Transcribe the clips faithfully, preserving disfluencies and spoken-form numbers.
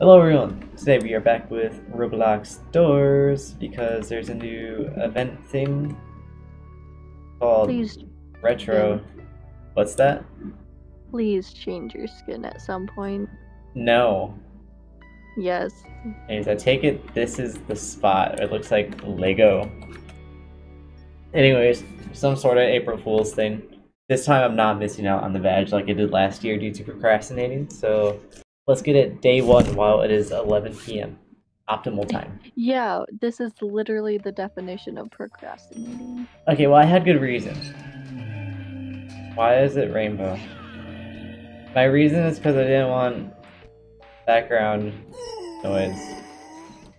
Hello everyone, today we are back with Roblox Doors because there's a new event thing called Please Retro. What's that? Please change your skin at some point. No. Yes. Anyways, I take it this is the spot. It looks like Lego. Anyways, some sort of April Fool's thing. This time I'm not missing out on the badge like I did last year due to procrastinating, so let's get it day one while it is eleven p m optimal time. Yeah, this is literally the definition of procrastinating. Okay, well I had good reason. Why is it rainbow? My reason is because I didn't want background noise.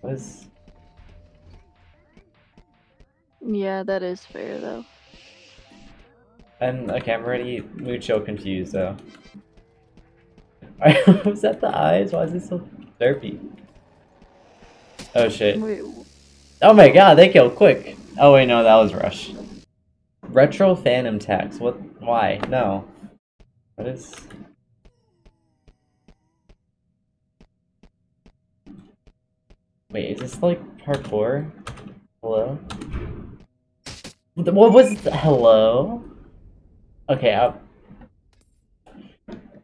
What is... Yeah, that is fair though. And okay, I'm already mucho confused though. Was that the eyes? Why is it so derpy? Oh shit. Wait. Oh my god, they killed quick. Oh wait, no, that was Rush. Retro Phantom tax. What? Why? No. What is... Wait, is this like parkour? Hello? What was... The... Hello? Okay, I'll...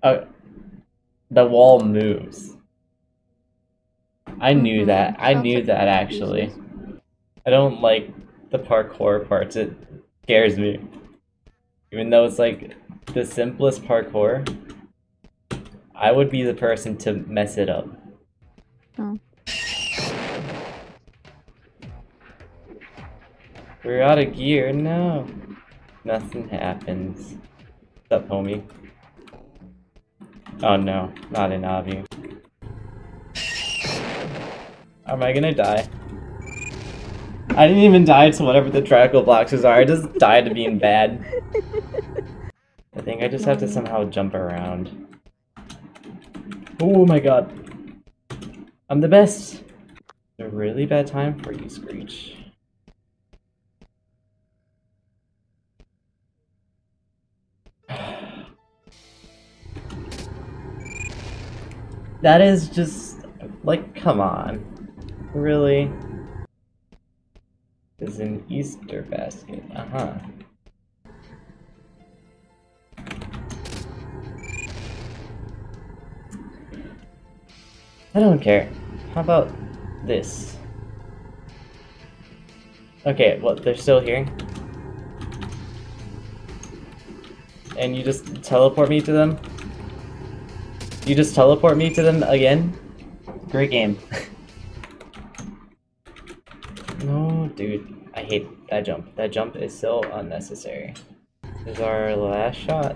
Uh... The wall moves. I knew that. I knew that actually. I don't like the parkour parts. It scares me. Even though it's like the simplest parkour, I would be the person to mess it up. Oh. We're out of gear. No. Nothing happens. What's up, homie? Oh no, not an obby. Am I gonna die? I didn't even die to whatever the triangle boxes are, I just died to being bad. I think I just have to somehow jump around. Oh my god. I'm the best! It's a really bad time for you, Screech. That is just, like, come on. Really? This is an Easter basket. Uh-huh. I don't care. How about this? Okay, well, they're still here? And you just teleport me to them? You just teleport me to them again? Great game. No, dude. I hate that jump. That jump is so unnecessary. This is our last shot.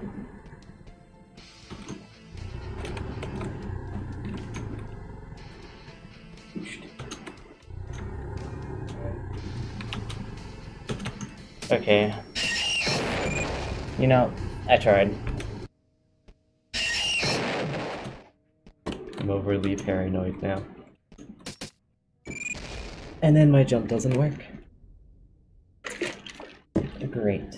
Okay. You know, I tried. I'm overly paranoid now. And then my jump doesn't work. Great.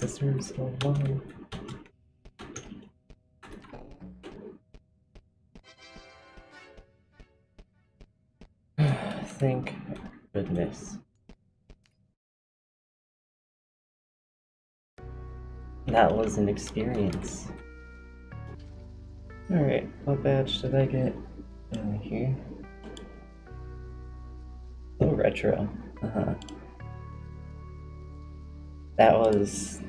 This room is so long. Thank goodness. That was an experience. Alright, what badge did I get down here? Oh, Retro. Uh-huh. That was...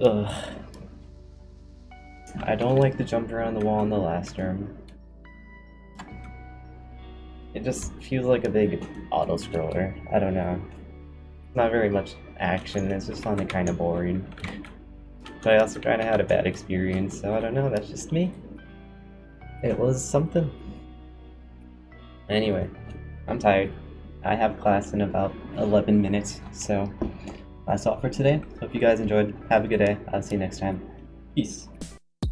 ugh. I don't like to jump around the wall in the last room. It just feels like a big auto-scroller. I don't know. Not very much action, it's just sounded kind of boring. But I also kind of had a bad experience, so I don't know, that's just me. It was something. Anyway, I'm tired. I have class in about eleven minutes, so... that's all for today. Hope you guys enjoyed. Have a good day. I'll see you next time. Peace.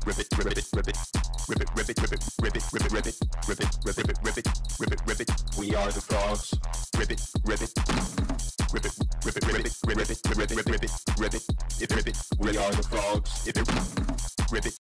Ribbit, ribbit, ribbit, ribbit, ribbit, ribbit, ribbit, ribbit, ribbit, ribbit, ribbit, ribbit, ribbit, ribbit. We are the frogs. Ribbit, ribbit, ribbit, ribbit, ribbit, ribbit, ribbit, ribbit, ribbit, ribbit. We are the frogs. Ribbit.